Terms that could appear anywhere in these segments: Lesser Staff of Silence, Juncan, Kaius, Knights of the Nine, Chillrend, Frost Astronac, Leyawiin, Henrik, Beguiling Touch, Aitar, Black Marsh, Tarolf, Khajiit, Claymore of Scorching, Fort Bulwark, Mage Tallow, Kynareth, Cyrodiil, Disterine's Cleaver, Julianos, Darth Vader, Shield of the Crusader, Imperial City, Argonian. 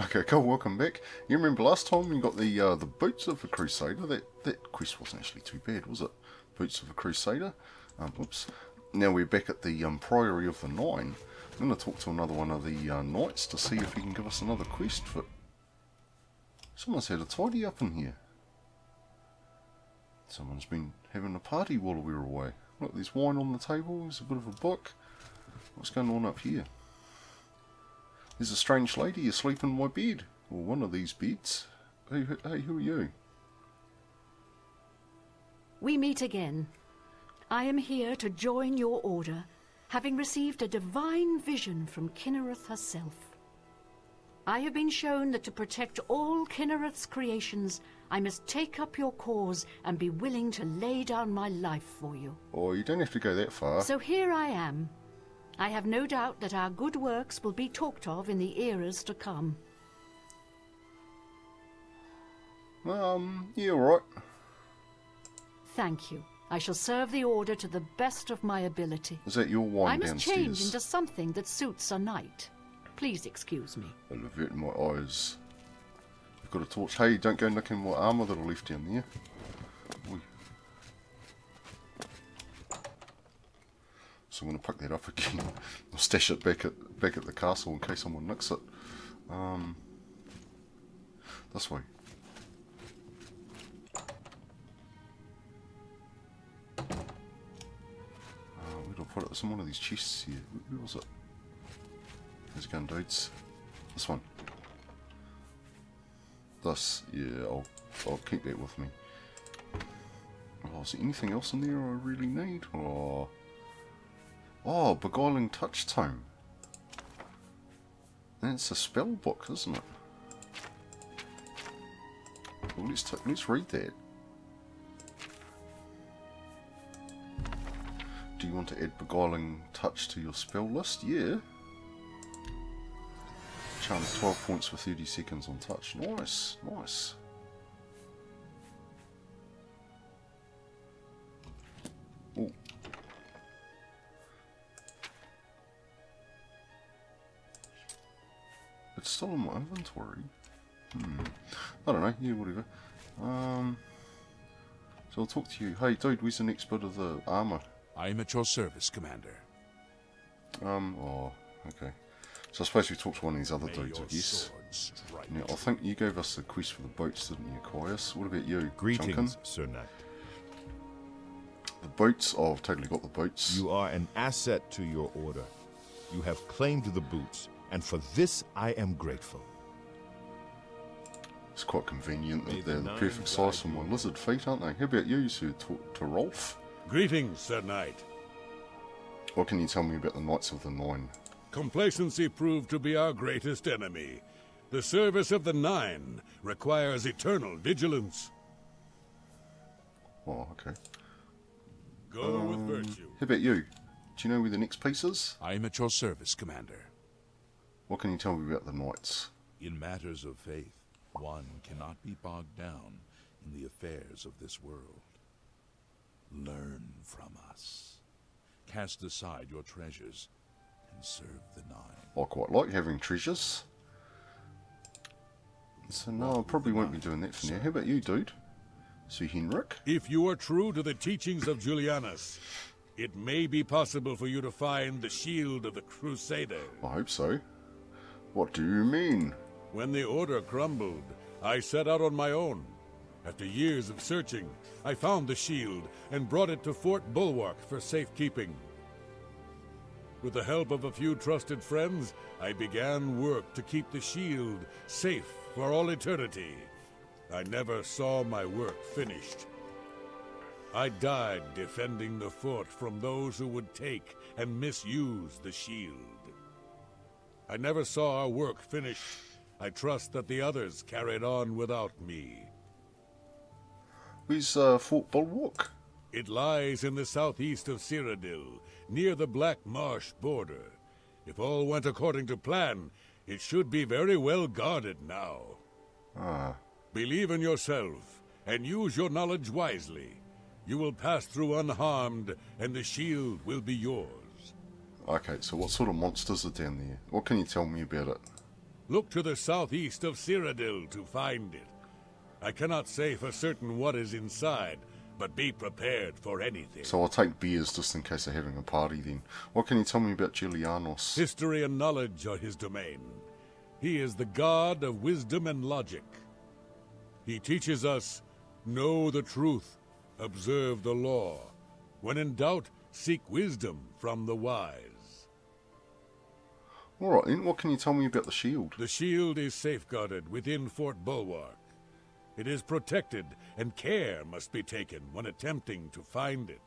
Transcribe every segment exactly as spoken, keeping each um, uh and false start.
Okay, cool, welcome back. You remember last time you got the uh, the Boots of a Crusader. That, that quest wasn't actually too bad, was it? Boots of a Crusader. Um, oops. Now we're back at the um, Priory of the Nine. I'm going to talk to another one of the uh, Knights to see if he can give us another quest for... Someone's had a tidy up in here. Someone's been having a party while we were away. Look, there's wine on the table, there's a bit of a book. What's going on up here? There's a strange lady asleep in my bed. Or one of these beds. Hey, hey, who are you? We meet again. I am here to join your order, having received a divine vision from Kynareth herself. I have been shown that to protect all Kynareth's creations, I must take up your cause and be willing to lay down my life for you. Oh, you don't have to go that far. So here I am. I have no doubt that our good works will be talked of in the eras to come. Um, yeah, right. Thank you. I shall serve the order to the best of my ability. Is that your wine downstairs? I must change into something that suits a knight. Please excuse me. I'll avert my eyes. I've got a torch. Hey, don't go nicking my armour that I left down there. Oy. So I'm going to pick that up again. I'll stash it back at back at the castle in case someone nicks it. Um, this way. Put it in one of these chests here. Who was it? Those gun dudes. This one. This. Yeah, I'll, I'll keep that with me. Oh, is there anything else in there I really need? Oh, oh Beguiling Touch Tome. That's a spell book, isn't it? Well, let's, let's read that. Do you want to add Beguiling Touch to your spell list? Yeah. Charm twelve points for thirty seconds on touch. Nice, nice. Oh. It's still in my inventory. Hmm. I don't know. Yeah, whatever. Um. So I'll talk to you. Hey, dude, where's the next bit of the armor? I'm at your service, Commander. Um, oh, okay. So I suppose we talked to one of these other May dudes, I guess. Now, I think you gave us the quest for the boats, didn't you, Kaius? What about you, Greetings, Juncan? Sir Knight. The boats? Oh, I've totally got the boats. You are an asset to your order. You have claimed the boots, and for this I am grateful. It's quite convenient that they're the perfect size for my lizard feet, aren't they? How about you, Sir Tarolf? Greetings, Sir Knight. What can you tell me about the Knights of the Nine? Complacency proved to be our greatest enemy. The service of the Nine requires eternal vigilance. Oh, okay. Go um, with virtue. How about you? Do you know where the next piece is? I am at your service, Commander. What can you tell me about the Knights? In matters of faith, one cannot be bogged down in the affairs of this world. Learn from us. Cast aside your treasures and serve the Nine. I quite like having treasures. So no, I probably won't be doing that for now. How about you, dude? Sir Henrik? If you are true to the teachings of Julianos, it may be possible for you to find the Shield of the Crusader. I hope so. What do you mean? When the Order crumbled, I set out on my own. After years of searching, I found the shield and brought it to Fort Bulwark for safekeeping. With the help of a few trusted friends, I began work to keep the shield safe for all eternity. I never saw my work finished. I died defending the fort from those who would take and misuse the shield. I never saw our work finished. I trust that the others carried on without me. Where's uh, Fort Bulwark? It lies in the southeast of Cyrodiil, near the Black Marsh border. If all went according to plan, it should be very well guarded now. Ah. Believe in yourself, and use your knowledge wisely. You will pass through unharmed, and the shield will be yours. Okay, so what sort of monsters are down there? What can you tell me about it? Look to the southeast of Cyrodiil to find it. I cannot say for certain what is inside, but be prepared for anything. So I'll take beers just in case they're having a party then. What can you tell me about Julianos? History and knowledge are his domain. He is the god of wisdom and logic. He teaches us, know the truth, observe the law. When in doubt, seek wisdom from the wise. Alright then, what can you tell me about the shield? The shield is safeguarded within Fort Bulwark. It is protected, and care must be taken when attempting to find it.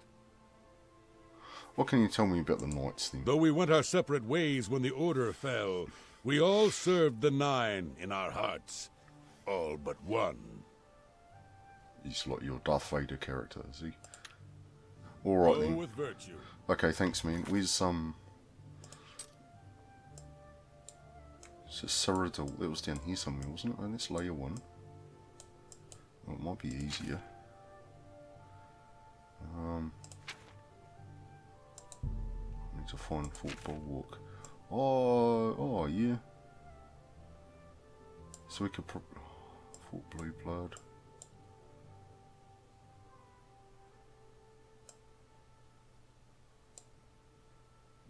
What can you tell me about the Knights then? Though we went our separate ways when the Order fell, we all served the Nine in our hearts. All but one. He's like your Darth Vader character, is he? Alright then. Go with virtue. Okay, thanks man. Where's, um... so Cyrodiil, it was down here somewhere, wasn't it? And that's layer one. Well, it might be easier. Um, I need to find Fort Bulwark. Oh, oh yeah. So we could pro Fort Blue Blood.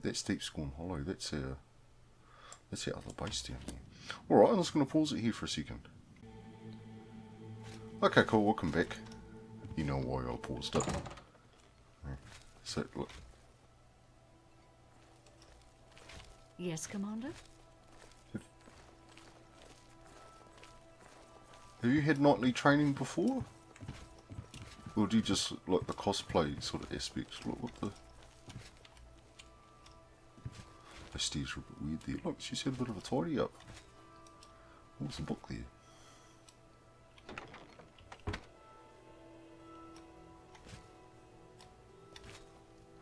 That's Deep Scorn Hollow. That's a. That's the other base down here. Alright, I'm just going to pause it here for a second. Okay, cool, welcome back. You know why I paused it. So, look. Yes, Commander? Have, have you had nightly training before? Or do you just, like, the cosplay sort of aspects? Look, what the... the stairs were a bit weird there. Look, she's had a bit of a tidy up. What was the book there?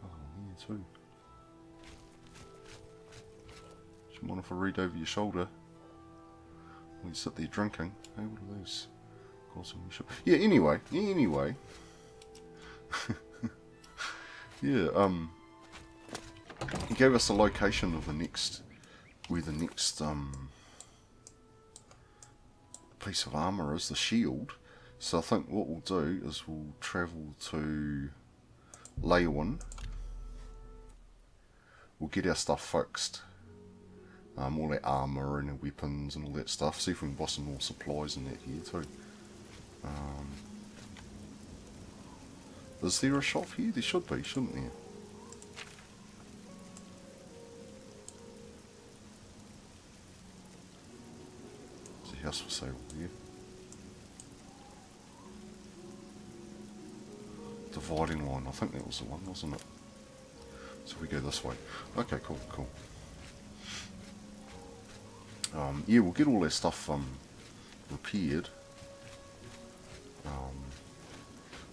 Oh, yeah, too. She might have a read over your shoulder when you sit there drinking. Hey, what are those? Yeah, anyway. Yeah, anyway. yeah, um... He gave us the location of the next, where the next um, piece of armour is, the shield. So I think what we'll do is we'll travel to Leyawiin. We'll get our stuff fixed. Um, all our armour and our weapons and all that stuff. See if we can buy some more supplies and that here too. Um, is there a shop here? There should be, shouldn't there? House for sale here. Dividing line, I think that was the one, wasn't it? So we go this way. Okay, cool, cool. Um, yeah, we'll get all our stuff um, repaired. Um,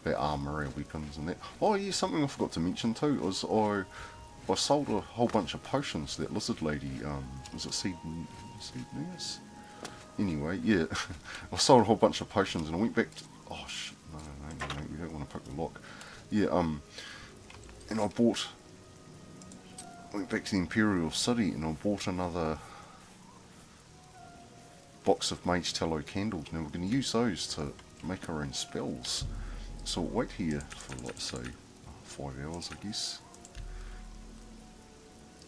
our armour, our weapons and that. Oh yeah, something I forgot to mention too was I I sold a whole bunch of potions to that lizard lady. Um, was it Seed Seed Nurse? Anyway, yeah, I sold a whole bunch of potions and I went back to... Oh, shit, no, no, no, no, we don't want to pick the lock. Yeah, um, and I bought... went back to the Imperial City and I bought another box of Mage Tallow candles. Now, we're going to use those to make our own spells. So I'll wait here for, let's say, five hours, I guess.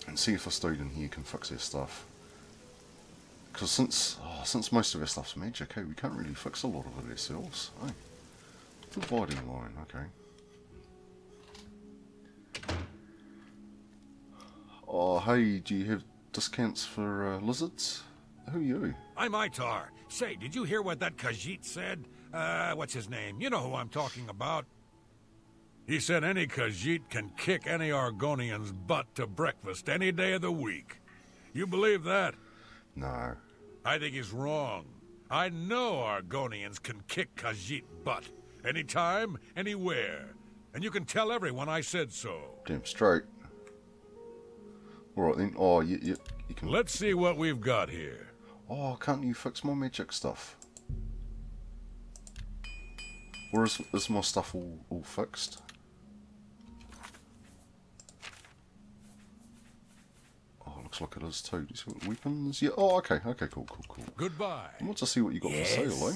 And see if this dude in here can fix their stuff. Because since, oh, since most of our stuff's magic, hey, we can't really fix a lot of it ourselves. Hey. Dividing line, okay. Oh, hey, do you have discounts for uh, lizards? Who are you? I'm Aitar. Say, did you hear what that Khajiit said? Uh, what's his name? You know who I'm talking about. He said any Khajiit can kick any Argonian's butt to breakfast any day of the week. You believe that? No. I think he's wrong. I know Argonians can kick Khajiit butt. Anytime, anywhere. And you can tell everyone I said so. Damn straight. Alright then. Oh, you, you, you can... Let's see what we've got here. Oh, can't you fix my magic stuff? Or is, is my stuff all, all fixed? Let's look at us too. Do you see what weapons? Yeah. Oh, okay. Okay, cool, cool, cool. Goodbye. I want to see what you got yes. for sale, eh?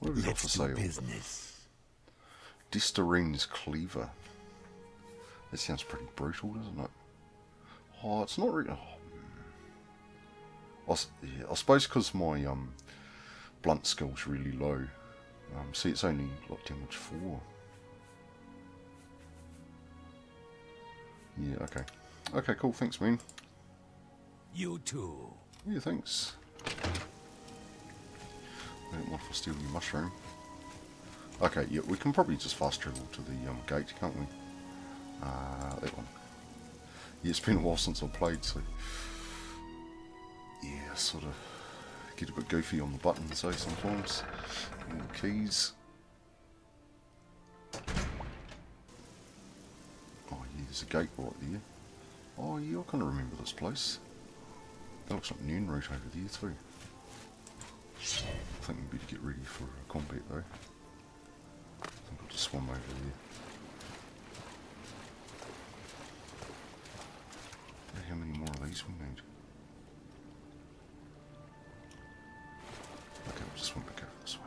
What have we got for sale? Business. Disterine's Cleaver. That sounds pretty brutal, doesn't it? Oh, it's not really... Oh. I, yeah, I suppose because my um, blunt skill's really low. Um, see, it's only like damage four. Yeah, okay. Okay, cool. Thanks, man. You too. Yeah, thanks. I don't mind if I steal your mushroom. Okay, yeah, we can probably just fast travel to the um, gate, can't we? Uh, that one. Yeah, it's been a while since I've played, so... Yeah, sort of get a bit goofy on the buttons, eh, sometimes. And the keys. Oh, yeah, there's a gate right there. Oh, yeah, I kind of remember this place. That looks like Noon Route over there, too. I think we better get ready for combat, though. I think I'll just swim over there. How many more of these we need? Okay, I'll just swim back over this way.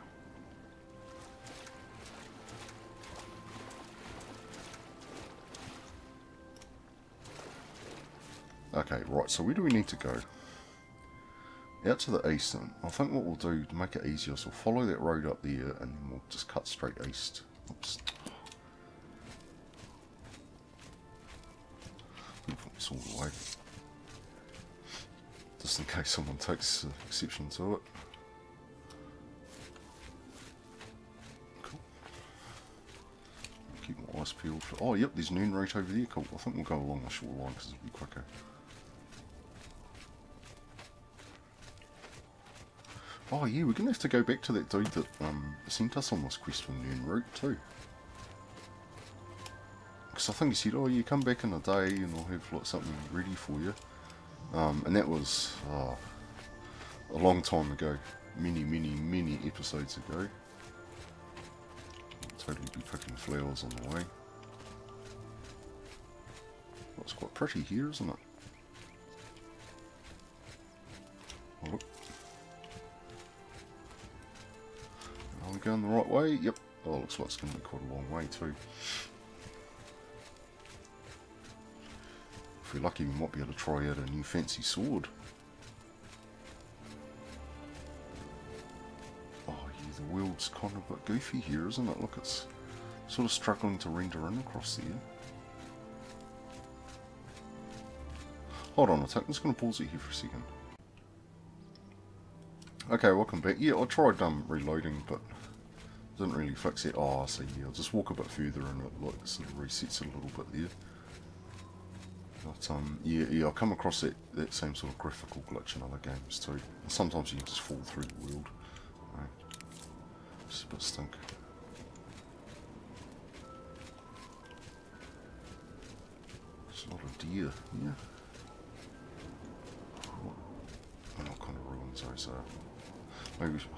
Okay, right, so where do we need to go? Out to the east, and I think what we'll do to make it easier is we'll follow that road up there and then we'll just cut straight east. Oops. All the way, just in case someone takes uh, exception to it. Cool. Keep my eyes peeled. Oh, yep, there's Noon Route over there. Cool. I think we'll go along the shoreline because it'll be quicker. Oh yeah, we're gonna have to go back to that dude that um, sent us on this quest for Noon Route too. Because I think he said, oh, you come back in a day and I'll have like something ready for you. Um, and that was uh, a long time ago. Many, many, many episodes ago. I'll totally be picking flowers on the way. Well, it's quite pretty here, isn't it? Oh, look. Are we going the right way? Yep. Oh, looks like it's going to be quite a long way too. If we're lucky, we might be able to try out a new fancy sword. Oh yeah, the world's kind of a bit goofy here, isn't it? Look, it's sort of struggling to render in across there. Hold on a tick, I'm just going to pause it here for a second. Okay, welcome back. Yeah, I tried um, reloading, but didn't really fix it. Oh, so yeah, I'll just walk a bit further and it like, sort of resets it a little bit there. But um, yeah, yeah, I come across that, that same sort of graphical glitch in other games too. And sometimes you can just fall through the world. Right? Just a bit stunk. It's not a deer, yeah. And all kind of ruins those are. Maybe we should, oh,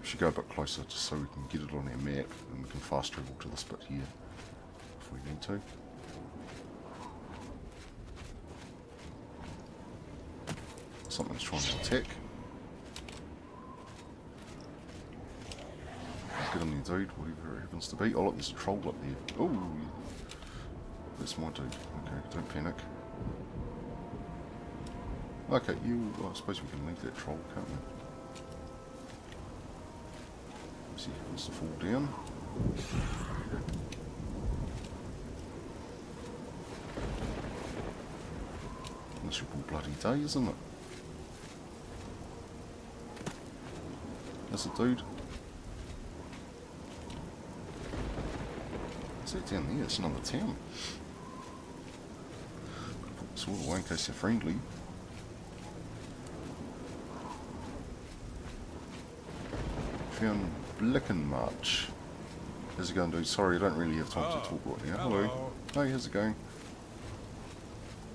we should go a bit closer just so we can get it on our map and we can fast travel to this bit here if we need to. Something's trying to attack. Get in there, dude, whatever it happens to be. Oh, look, there's a troll up there. Oh, that's my dude. Okay, don't panic. Okay, you. Oh, I suppose we can leave that troll, can't we? Let's see if he happens to fall down. Miserable bloody day, isn't it? That's a dude. Is that down there? It's another town. Put this all away in case they're friendly. Found Blicken March. How's it going, dude? Sorry, I don't really have time oh, to talk right now. Hello. Hello. Hey, how's it going?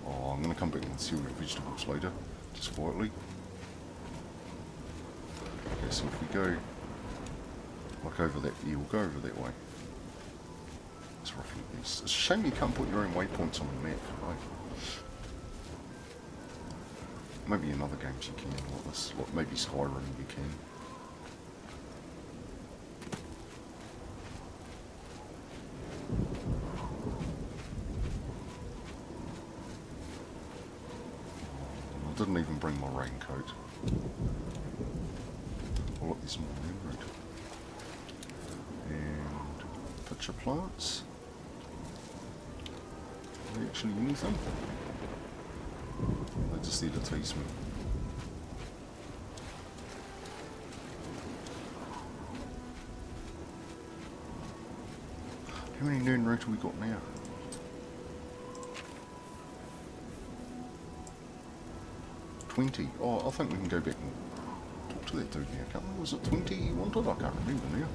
Oh, I'm going to come back and seal your vegetables later. Just quietly. So if we go like over that, yeah, we'll go over that way. It's, rough. It's a shame you can't put your own waypoints on the map, right? Maybe in other games you can, like this, like maybe Skyrim you can. I didn't even bring my raincoat. I'll look this morning, right? And picture plants. Are they actually anything? They just need a teaspoon. How many noon route have we got now? twenty. Oh, I think we can go back and talk to that dude now, can't we? Was it twenty he wanted? I can't remember now.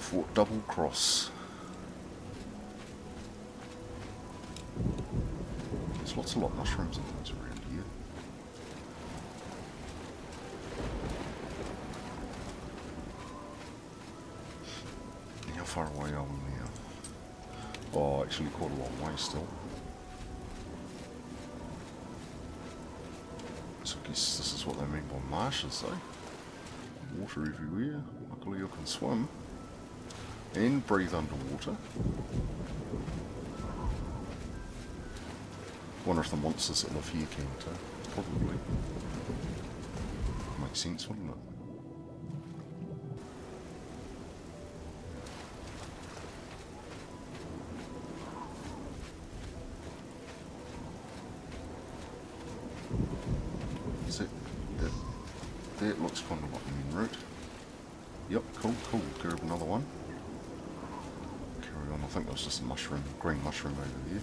Fort Double Cross. There's lots and lot of mushrooms and things around here. How far away are we now? Oh, actually quite a long way still. So I guess this is what they mean by marshes, though. Water everywhere. Luckily I can swim. And breathe underwater. Wonder if the monsters that live here can too. Probably. Makes sense, wouldn't it? That looks kind of like the main route. Yep, cool, cool. Grab another one. Carry on. I think that was just a mushroom, green mushroom over there.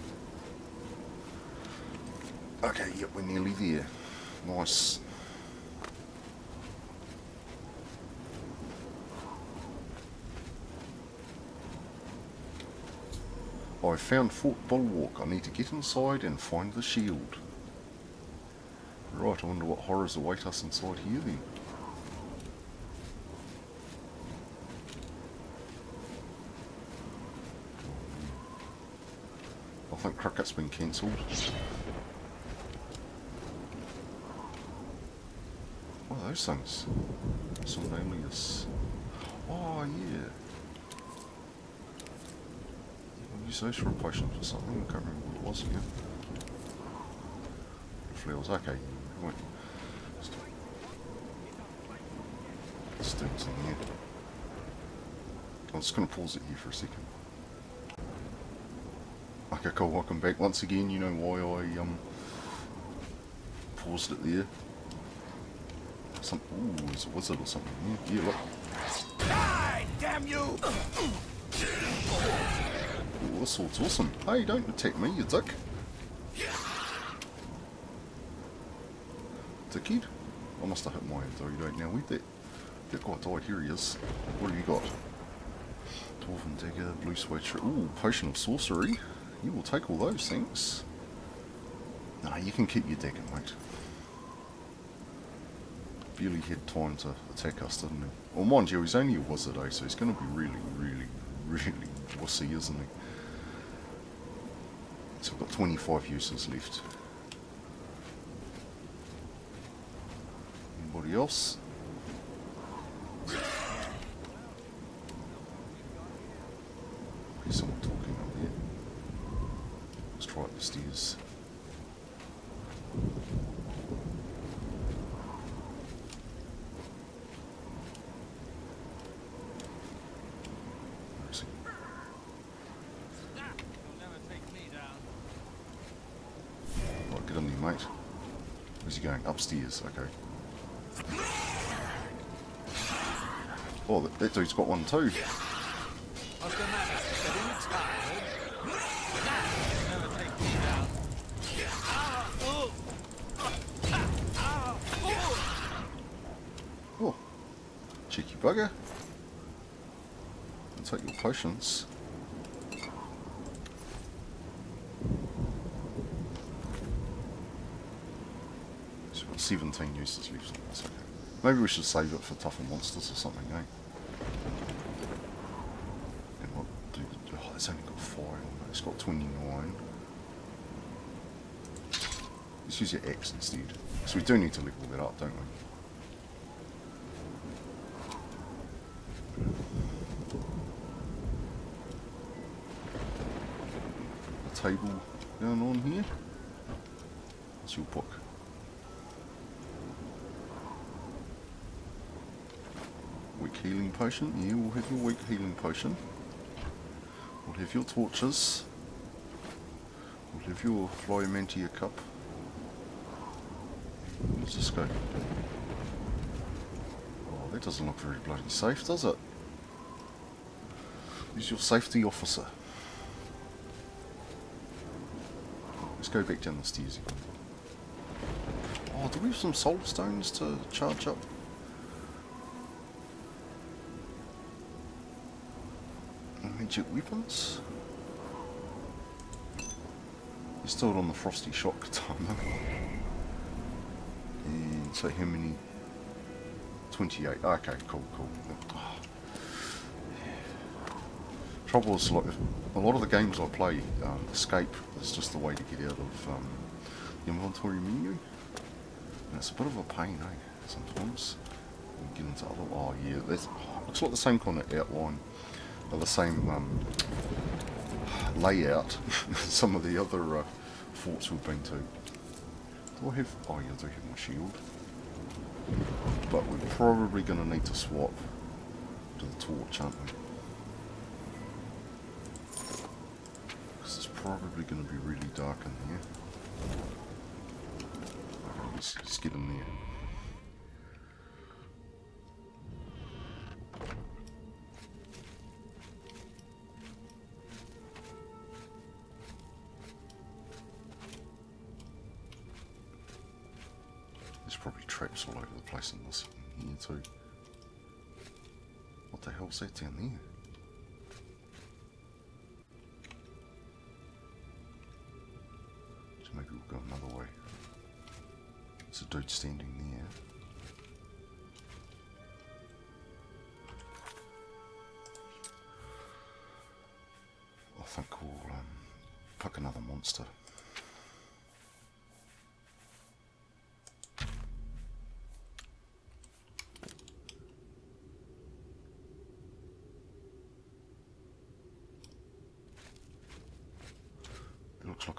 Okay, yep, we're nearly there. Nice. I found Fort Bulwark. I need to get inside and find the shield. Right, I wonder what horrors await us inside here then. I think cricket's been cancelled. What are those things? Some alias. Oh, yeah. I'll use those for a potion or something. I can't remember what it was again. Flails, okay. Right. Let's do this in here. I'm just going to pause it here for a second. Okay, cool, welcome back. Once again, you know why I um paused it there. Some, ooh, there's a wizard or something. Yeah, yeah, look. Die, damn you! Ooh, this sword's awesome. Hey, don't attack me, you dick. Kid, I must have hit my authority right now. Where'd that, that guy died? Here he is. What have you got? Dwarven dagger, blue suede shirt. Ooh, potion of sorcery. You will take all those things. Nah, you can keep your dagger, mate. Barely had time to attack us, didn't he? Well, mind you, he's only a wizard, eh? So he's going to be really, really, really wussy, isn't he? So we've got twenty-five uses left. Anybody else? There's someone talking up there. Let's try up the stairs. Where is he? Right, get in there, mate. Where's he going? Upstairs, okay. Oh, that, that dude's got one too. Oh, cheeky bugger. I'll take your potions. So we've got seventeen uses left. That's okay. Maybe we should save it for tougher monsters or something, eh? And let's only go four. Let's go twenty-nine. Let's use your X instead. So we do need to level that up, don't we? A table down on here. What's your book? Weak healing potion. Yeah, we'll have your weak healing potion. We'll have your torches. We'll have your Flyomantia cup. Let's just go. Oh, that doesn't look very bloody safe, does it? Who's your safety officer? Let's go back down the stairs again. Oh, do we have some soul stones to charge up? Magic weapons? You're still on the frosty shock timer. And so how many? twenty-eight. Okay, cool, cool. Oh. Trouble is, like, a lot of the games I play, um, escape is just the way to get out of um, the inventory menu. And it's a bit of a pain, eh? Sometimes. We get into other. Oh, yeah, that's. Oh, looks like the same kind of outline, or the same um, layout some of the other uh, forts we've been to. Do I have. Oh, yeah, I do have my shield. But we're probably going to need to swap to the torch, aren't we? Because it's probably going to be really dark in here. Okay, let's, let's get in there. All over the place in this here too. What the hell's that down there? So maybe we'll go another way. There's a dude standing there. I think we'll um, pick another monster.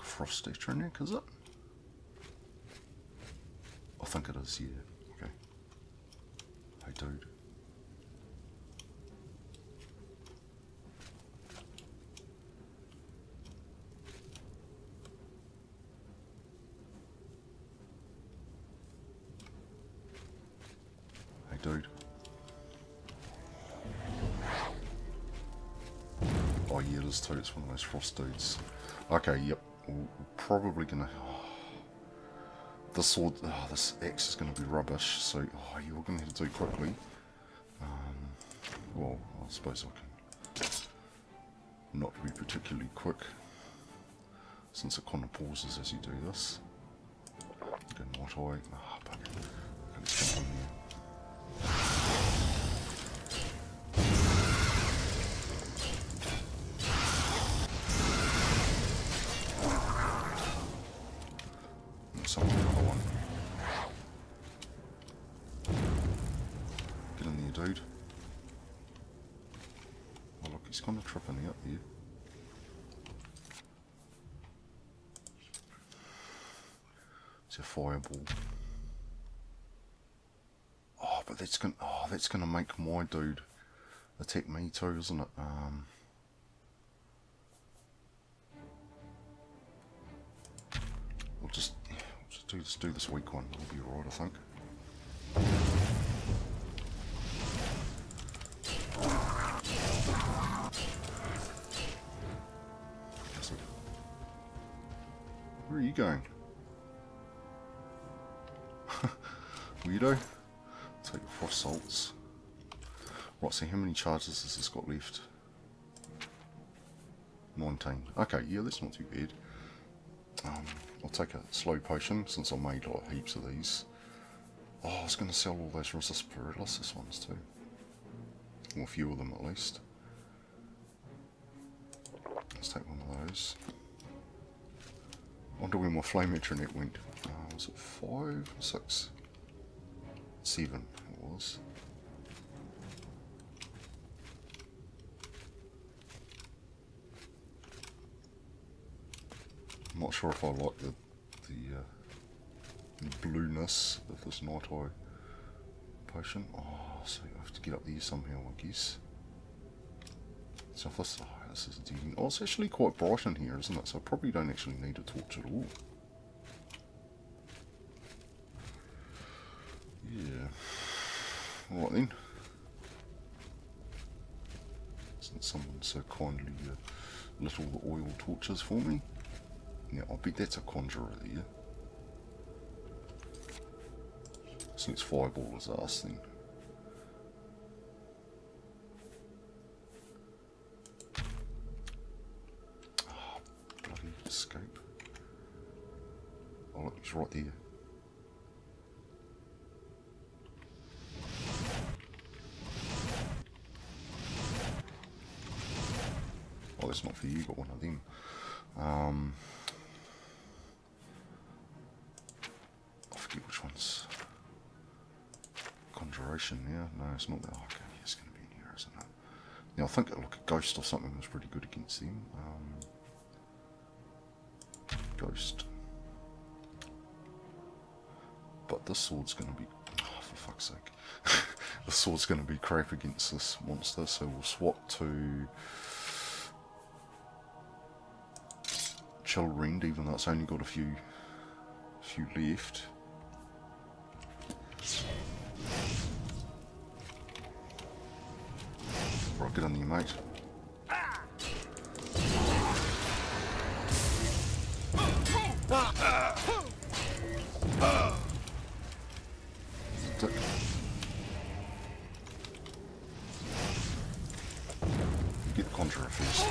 Frost Astronac, is it? I think it is, yeah. Okay. Hey, dude. Hey, dude. Oh, yeah, it is too. It's one of those frost dudes. Okay, yep. We're probably gonna. Oh, the sword. Oh, this axe is gonna be rubbish. So, oh, you're gonna have to do quickly. Um, well, I suppose I can not be particularly quick, since it kind of pauses as you do this. Go Night Eye. Ah, bugger. I'm gonna jump in there. Fireball. Oh, but that's gonna oh that's gonna make my dude attack me too, isn't it? Um We'll just we'll just do this do this weak one, it'll be alright I think. Where are you going? Weirdo. Take your frost salts. Right, so how many charges has this got left? nineteen. Okay, yeah, that's not too bad. Um, I'll take a slow potion since I made like heaps of these. Oh, I was going to sell all those resist paralysis ones too. Or a few of them at least. Let's take one of those. I wonder when my flame intranet went. Uh, was it five, six, seven? It was. I'm not sure if I like the the, uh, the blueness of this night eye potion. Oh, so I have to get up there somehow, I guess. So if this, oh, this is dead. Oh, it's actually quite bright in here, isn't it? So I probably don't actually need a torch at all. Yeah. All right then. Since someone so kindly uh, lit all the oil torches for me. Now, I bet that's a conjurer there. So let's fireball his ass then. Oh, bloody escape. Oh, look, he's right there. Oh, that's not for you, got one of them. Um... Yeah, no, it's not that. Oh, okay, yeah, it's going to be in here, isn't it? Now I think like a ghost or something was pretty good against them. Um, ghost, but this sword's going to be, oh, for fuck's sake, the sword's going to be crap against this monster. So we'll swap to Chillrend, even though it's only got a few, few left. Get on there, mate. Dick. Get the conjurer first.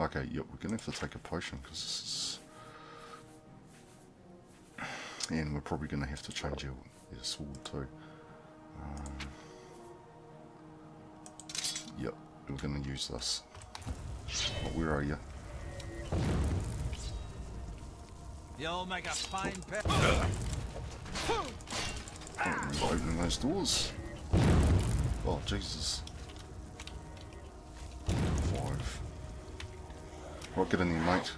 Okay, yep, we're gonna have to take a potion because this is. And we're probably going to have to change our, our sword too. Um, yep, we're going to use this. Oh, where are you? You'll make a fine pair. Oh, opening those doors. Oh, Jesus. Five. Right, get in there, mate.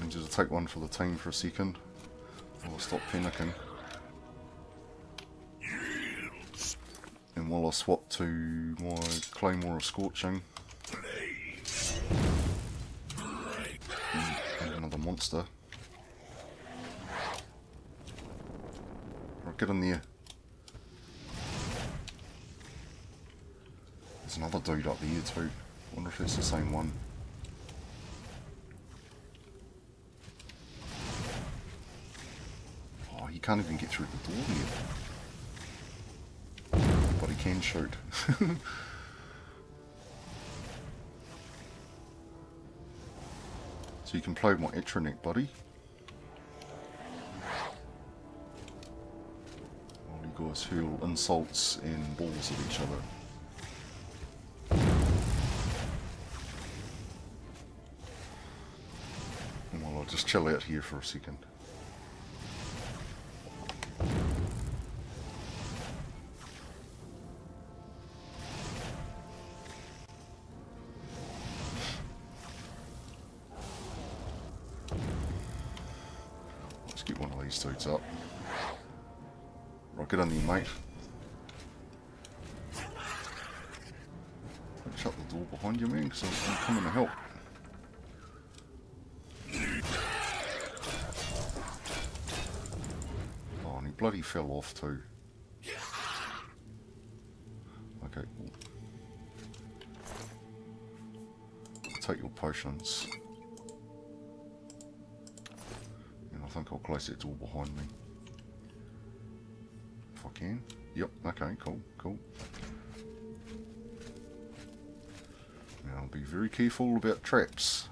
I need you to take one for the team for a second. I'll stop panicking. And while I swap to my Claymore of Scorching, and another monster. Right, get in there. There's another dude up there too. I wonder if it's the same one. He can't even get through the door here. But he can shoot. So you can play with my Astronac, buddy. All you guys hurl insults and balls at each other. And well, I'll just chill out here for a second. Suits up. Right, get on there, mate. Don't shut the door behind you, man, because I'm coming to help. Oh, and he bloody fell off too. Okay. I'll take your potions. I think I'll place it all behind me. If I can. Yep, okay, cool, cool. Now I'll be very careful about traps.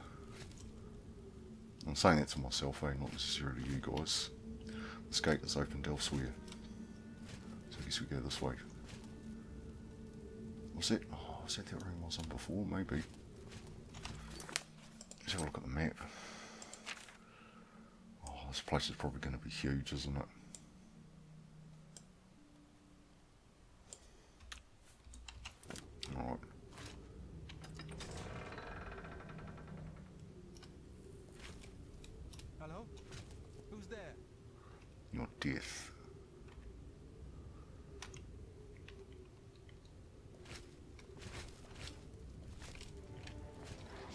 I'm saying that to myself, eh? Not necessarily you guys. This gate is opened elsewhere. So So I guess we go this way. Was that, oh, was that that room I was on before? Maybe. Let's have a look at the map. Oh, this place is probably going to be huge, isn't it? Alright. Hello? Who's there? Your death.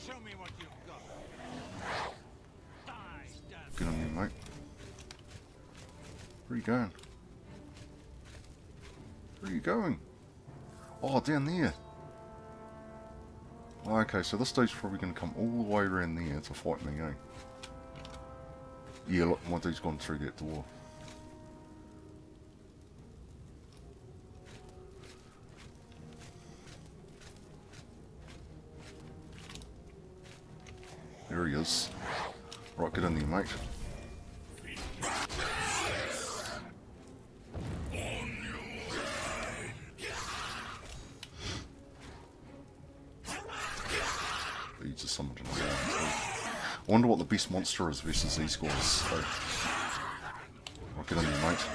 Show me what you've got. Die, get on you, mate. Where are you going? Where are you going? Oh, down there. Oh, okay, so this dude's probably going to come all the way around there to fight me, eh? Yeah, look, my dude's gone through that door. There he is. Right, get in there, mate. He just summoned him. I wonder what the best monster is versus these guys. So. Right, get in there, mate.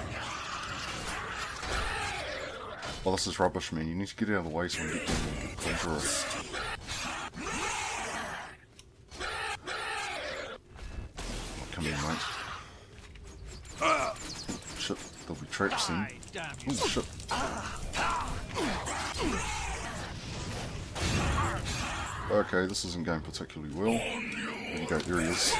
Well, this is rubbish, man. You need to get out of the way so we can get the Conjurer. Traps in. Oh shit. Okay, this isn't going particularly well. There you go, there he is.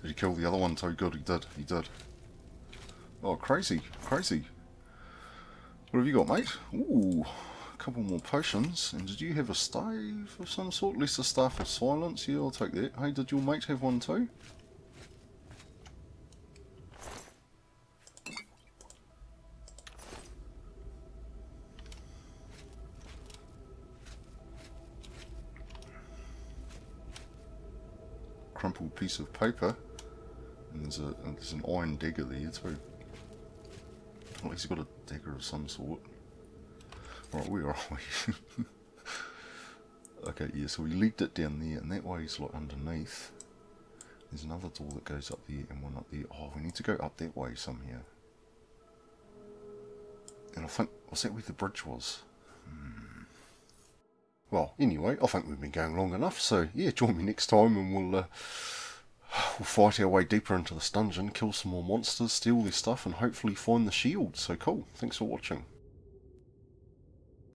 Did he kill the other one too? Good, he did, he did. Oh, crazy, crazy. What have you got, mate? Ooh, a couple more potions. And did you have a stave of some sort? Lesser Staff of Silence? Yeah, I'll take that. Hey, did your mate have one too? Crumpled piece of paper. And there's, a, there's an iron dagger there too. At least you've got a dagger of some sort. Right, where are we? Okay, yeah, so we leaked it down there, and that way it's like underneath. There's another door that goes up there, and one up there. Oh, we need to go up that way somehow. And I think, was that where the bridge was? Hmm. Well, anyway, I think we've been going long enough, so yeah, join me next time, and we'll... Uh, We'll fight our way deeper into this dungeon, kill some more monsters, steal their stuff, and hopefully find the shield. So cool, thanks for watching.